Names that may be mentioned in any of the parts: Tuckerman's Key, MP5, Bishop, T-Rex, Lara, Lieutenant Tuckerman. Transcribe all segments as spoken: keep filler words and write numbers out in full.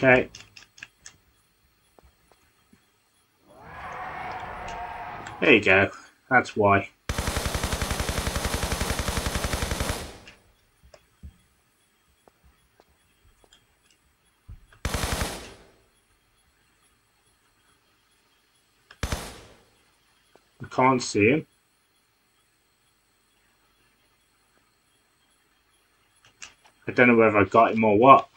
Okay. There you go. That's why. I can't see him. I don't know whether I got him or what.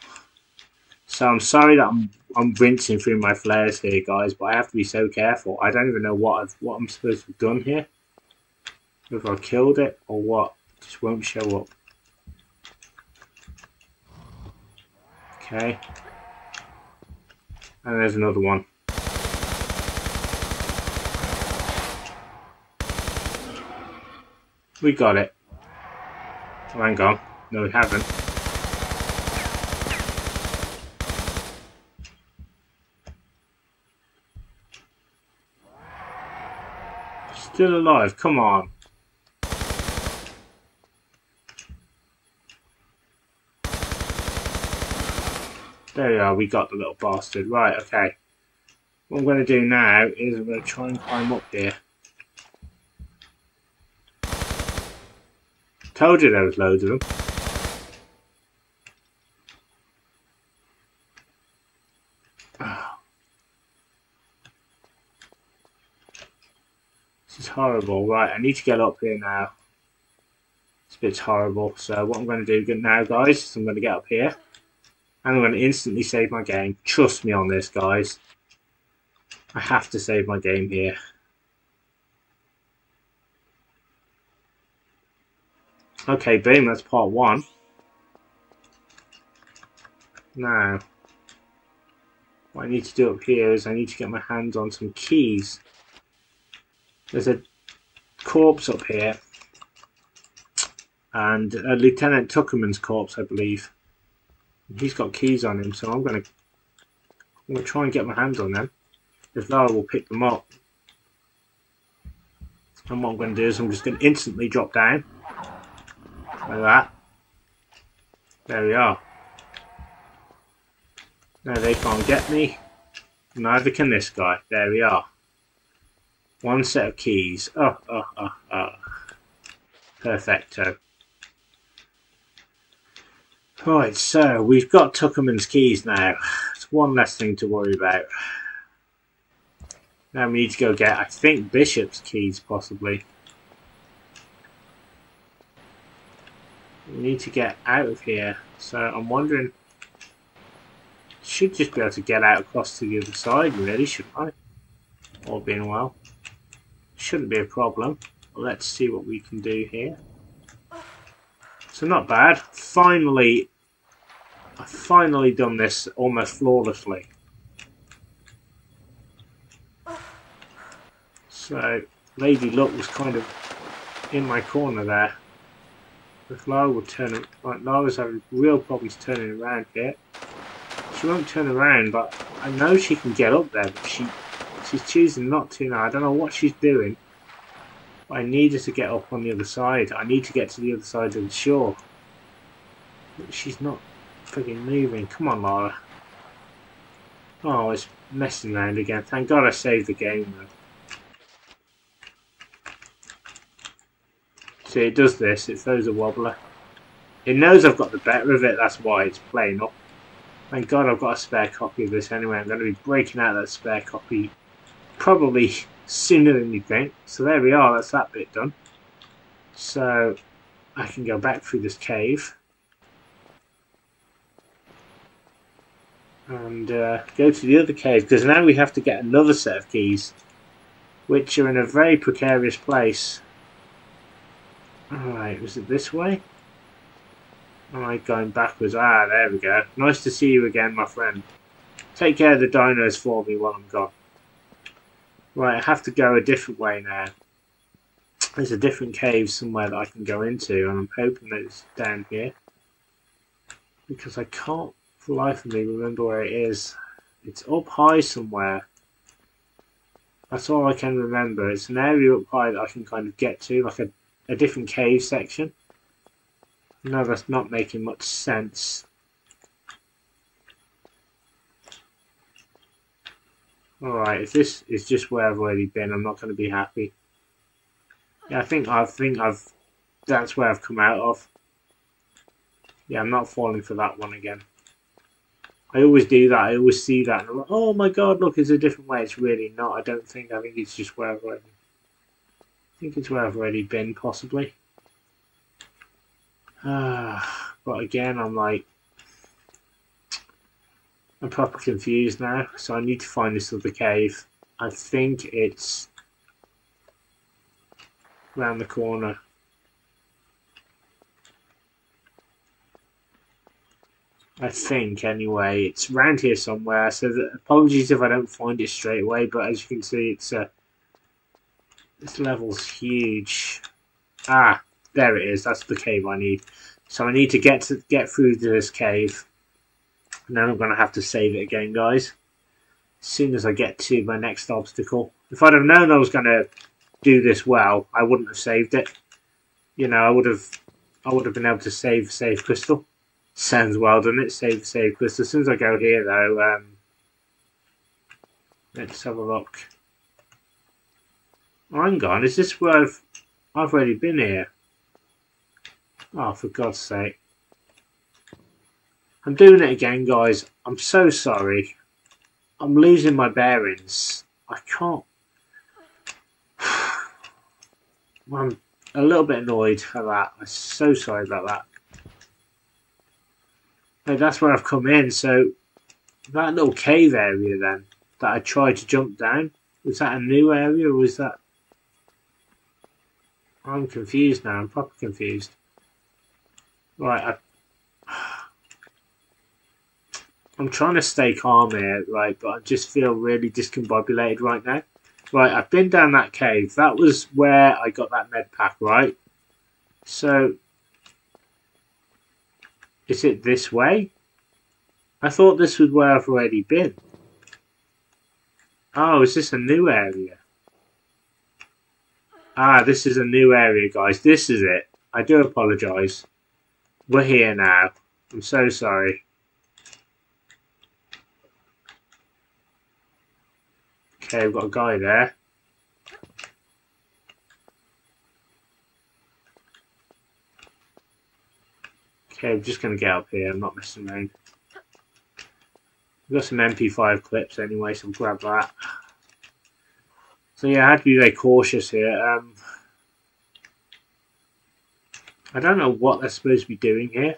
So I'm sorry that I'm I'm rinsing through my flares here, guys, but I have to be so careful. I don't even know what I've, what I'm supposed to have done here. If I killed it or what, it just won't show up. Okay, and there's another one. We got it. Oh, hang on, no, we haven't. Still alive, come on. There we are, we got the little bastard. Right, okay. What I'm going to do now is I'm going to try and climb up here. Told you there was loads of them. Horrible. Right, I need to get up here now. It's a bit horrible. So what I'm going to do now, guys, is I'm going to get up here and I'm going to instantly save my game. Trust me on this, guys. I have to save my game here. Okay, boom, that's part one. Now, what I need to do up here is I need to get my hands on some keys. There's a corpse up here, and uh, Lieutenant Tuckerman's corpse, I believe. He's got keys on him, so I'm going to I'm gonna try and get my hands on them. If Lara will pick them up. And what I'm going to do is I'm just going to instantly drop down. Like that. There we are. Now they can't get me. Neither can this guy. There we are. One set of keys. Oh, oh, oh, oh. Perfecto. Right, so we've got Tuckerman's keys now. It's one less thing to worry about. Now we need to go get, I think, Bishop's keys, possibly. We need to get out of here. So I'm wondering... should just be able to get out across to the other side, really, shouldn't I? All being well. Shouldn't be a problem. Let's see what we can do here. So not bad. Finally, I've finally done this almost flawlessly. So Lady Luck was kind of in my corner there. If Lara will turn it, like Lara's having real problems turning around here. She won't turn around, but I know she can get up there, but she She's choosing not to now. I don't know what she's doing. But I need her to get up on the other side. I need to get to the other side of the shore. But she's not friggin' moving. Come on, Lara. Oh, it's messing around again. Thank God I saved the game, though. See, it does this. It throws a wobbler. It knows I've got the better of it. That's why it's playing up. Thank God I've got a spare copy of this anyway. I'm going to be breaking out that spare copy probably sooner than you think. So there we are, that's that bit done. So I can go back through this cave and uh, go to the other cave, because now we have to get another set of keys, which are in a very precarious place. Alright, was it this way? Alright, going backwards. Ah, there we go. Nice to see you again, my friend. Take care of the dinos for me while I'm gone. Right, I have to go a different way now. There's a different cave somewhere that I can go into, and I'm hoping that it's down here. Because I can't for the life of me remember where it is. It's up high somewhere. That's all I can remember. It's an area up high that I can kind of get to, like a, a different cave section. No, that's not making much sense. Alright, if this is just where I've already been, I'm not going to be happy. Yeah, I think I think I've that's where I've come out of. Yeah, I'm not falling for that one again. I always do that, I always see that and I'm like, oh my god, look, it's a different way. It's really not, I don't think, I think it's just where I've already I think it's where I've already been, possibly. Ah, but again, I'm like, I'm proper confused now, so I need to find this other cave. I think it's round the corner. I think, anyway, it's round here somewhere, so the, apologies if I don't find it straight away, but as you can see, it's uh, this level's huge. Ah, there it is, that's the cave I need. So I need to get to get through to this cave. And then I'm going to have to save it again, guys. As soon as I get to my next obstacle. If I'd have known I was going to do this well, I wouldn't have saved it. You know, I would have I would have been able to save, save crystal. Sounds well, doesn't it? Save, save crystal. As soon as I go here, though, um, let's have a look. I'm gone. Is this where I've, I've already been here? Oh, for God's sake. I'm doing it again, guys. I'm so sorry. I'm losing my bearings. I can't. I'm a little bit annoyed for that. I'm so sorry about that. But that's where I've come in. So that little cave area then that I tried to jump down, was that a new area or was that... I'm confused now. I'm proper confused. Right, I... I'm trying to stay calm here, right, but I just feel really discombobulated right now. Right, I've been down that cave. That was where I got that med pack, right? So, is it this way? I thought this was where I've already been. Oh, is this a new area? Ah, this is a new area, guys. This is it. I do apologise. We're here now. I'm so sorry. Okay, we've got a guy there. Okay, I'm just going to get up here. I'm not messing around. We've got some M P five clips anyway, so we'll grab that. So yeah, I had to be very cautious here. Um, I don't know what they're supposed to be doing here.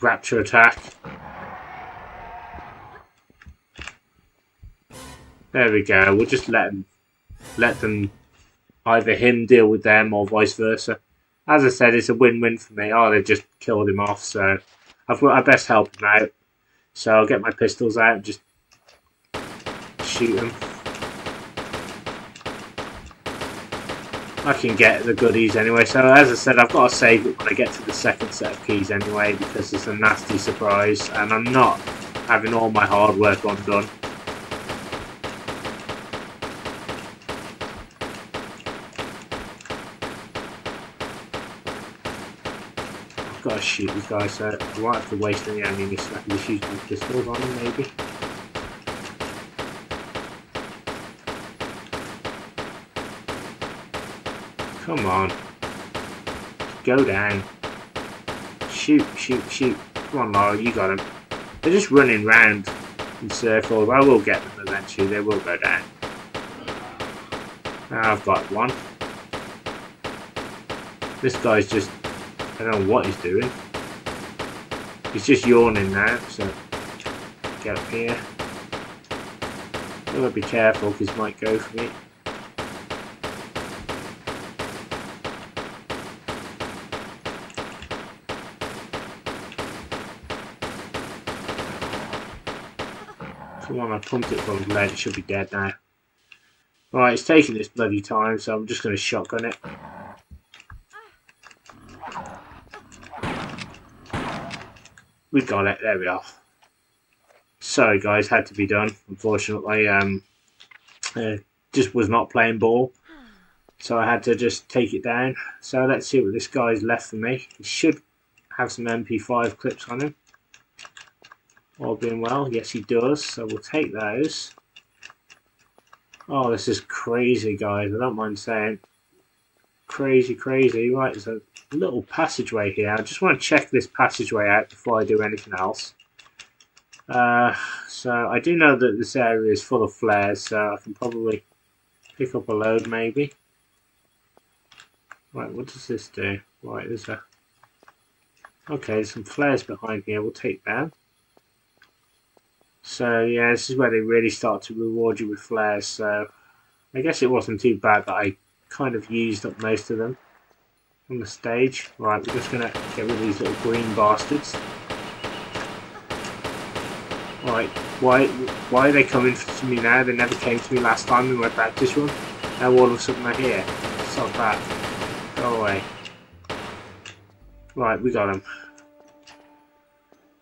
Rapture attack. There we go. We'll just let them, let them, either him deal with them or vice versa. As I said, it's a win-win for me. Oh, they just killed him off, so I've got I best help him out. So I'll get my pistols out and just shoot him. I can get the goodies anyway. So as I said, I've got to save it when I get to the second set of keys anyway, because it's a nasty surprise, and I'm not having all my hard work undone. Gotta shoot these guys, so I won't have to waste any ammunition. I can just use my pistols on them, maybe. Come on. Go down. Shoot, shoot, shoot. Come on, Lara, you got them. They're just running round in circles. I will get them eventually, they will go down. Now I've got one. This guy's just... I don't know what he's doing. He's just yawning now, so get up here. I've got to be careful because he might go for me. Come on, I pumped it from his leg, it should be dead now. Right, it's taking its bloody time, so I'm just going to shotgun it. We got it, there we are. Sorry guys, had to be done. Unfortunately, um, uh, just was not playing ball. So I had to just take it down. So let's see what this guy's left for me. He should have some M P five clips on him. All being well, yes he does, so we'll take those. Oh, this is crazy, guys, I don't mind saying. Crazy, crazy. Right, there's a little passageway here. I just want to check this passageway out before I do anything else. Uh, so I do know that this area is full of flares, so I can probably pick up a load maybe. Right, what does this do? Right, there's a... Okay, there's some flares behind here, we'll take them. So yeah, this is where they really start to reward you with flares, so I guess it wasn't too bad that I kind of used up most of them on the stage. Right, we're just going to get rid of these little green bastards. Right, why, why are they coming to me now? They never came to me last time we went back this one. Now all of a sudden they're here. Stop that. Go away. Right, we got them.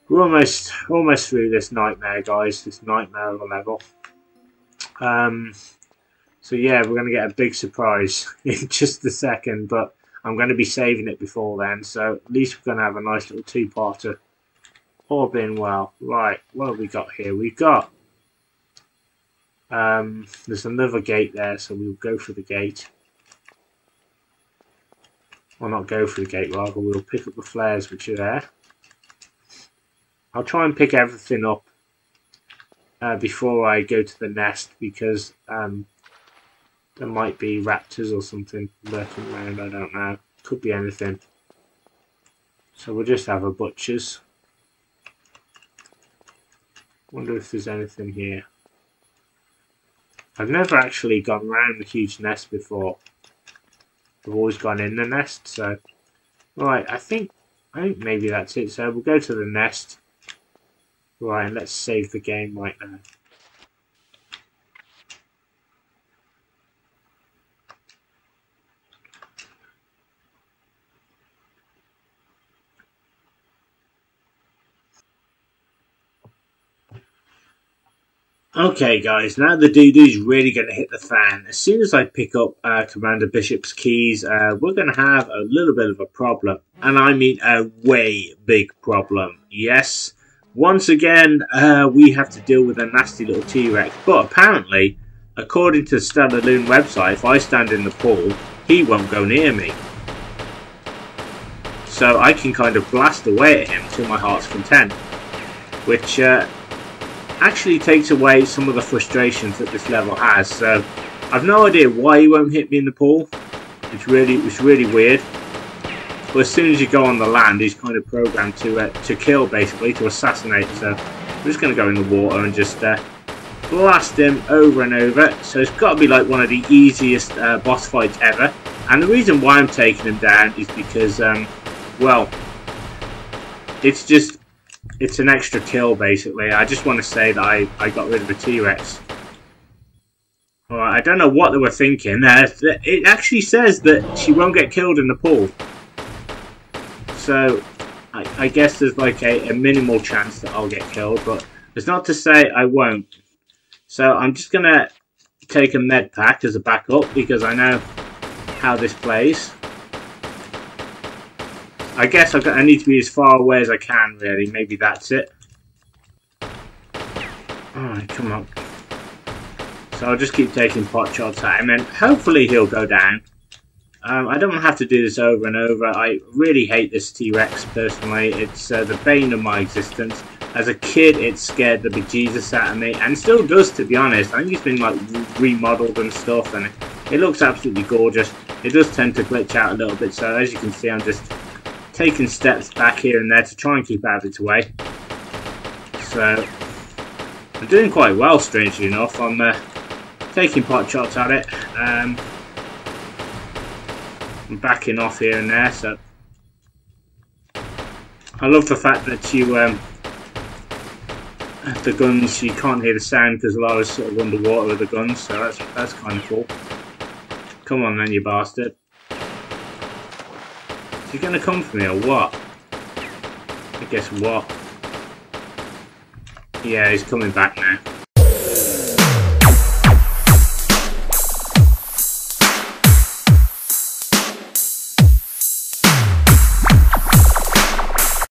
We're almost, almost through this nightmare, guys. This nightmare of a level. Um, so yeah, we're going to get a big surprise in just a second, but I'm going to be saving it before then. So at least we're going to have a nice little two-parter. All being well. Right, what have we got here? We've got... Um, there's another gate there, so we'll go for the gate. Or not go for the gate, rather. We'll pick up the flares which are there. I'll try and pick everything up uh, before I go to the nest, because um, there might be raptors or something lurking around, I don't know. Could be anything. So we'll just have a butcher's. Wonder if there's anything here. I've never actually gone round the huge nest before. I've always gone in the nest, so... Right, I think, I think maybe that's it, so we'll go to the nest. Right, and let's save the game right now. Okay, guys, now the doo-doo's really going to hit the fan. As soon as I pick up uh, Commander Bishop's keys, uh, we're going to have a little bit of a problem. And I mean a way big problem. Yes. Once again, uh, we have to deal with a nasty little T-Rex, but apparently, according to the Stellar Loon website, if I stand in the pool, he won't go near me. So I can kind of blast away at him to my heart's content, which uh, actually takes away some of the frustrations that this level has. So I've no idea why he won't hit me in the pool. It's really, it's really weird. Well, as soon as you go on the land, he's kind of programmed to uh, to kill, basically, to assassinate. So I'm just going to go in the water and just uh, blast him over and over. So it's got to be like one of the easiest uh, boss fights ever. And the reason why I'm taking him down is because, um, well, it's just it's an extra kill, basically. I just want to say that I I got rid of the T-Rex. All right, I don't know what they were thinking. Uh, it actually says that she won't get killed in the pool. So, I, I guess there's like a, a minimal chance that I'll get killed, but it's not to say I won't. So I'm just going to take a med pack as a backup, because I know how this plays. I guess I've got, I need to be as far away as I can, really. Maybe that's it. Alright, come on. So I'll just keep taking pot shots at him, and hopefully he'll go down. Um, I don't have to do this over and over. I really hate this T-Rex, personally. It's uh, the bane of my existence. As a kid, it scared the bejesus out of me, and still does, to be honest. I think it's been, like, remodelled and stuff, and it, it looks absolutely gorgeous. It does tend to glitch out a little bit, so as you can see, I'm just taking steps back here and there to try and keep out of its way. So, I'm doing quite well, strangely enough. I'm uh, taking pot shots at it. Um... I'm backing off here and there, so I love the fact that you um, the guns, you can't hear the sound because Lara's sort of underwater with the guns, so that's that's kind of cool. Come on then, you bastard! Is he gonna come for me or what? I guess what? Yeah, he's coming back now.